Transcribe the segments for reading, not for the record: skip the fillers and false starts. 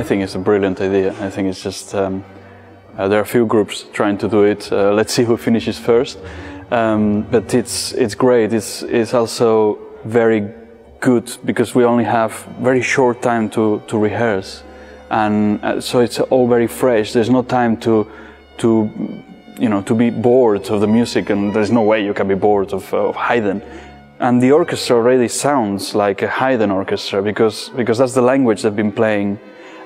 I think it's a brilliant idea. I think it's just, there are a few groups trying to do it. Let's see who finishes first. But it's great. It's also very good because we only have very short time to rehearse. And so it's all very fresh. There's no time to be bored of the music, and there's no way you can be bored of Haydn. And the orchestra already sounds like a Haydn orchestra because that's the language they've been playing,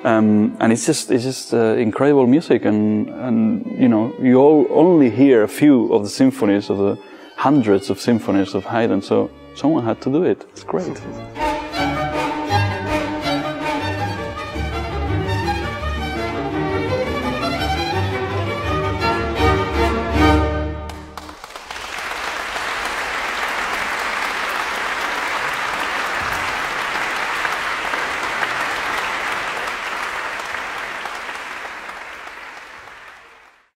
and it's just incredible music. And you know, you all only hear a few of the symphonies, of the hundreds of symphonies of Haydn. So someone had to do it. It's great.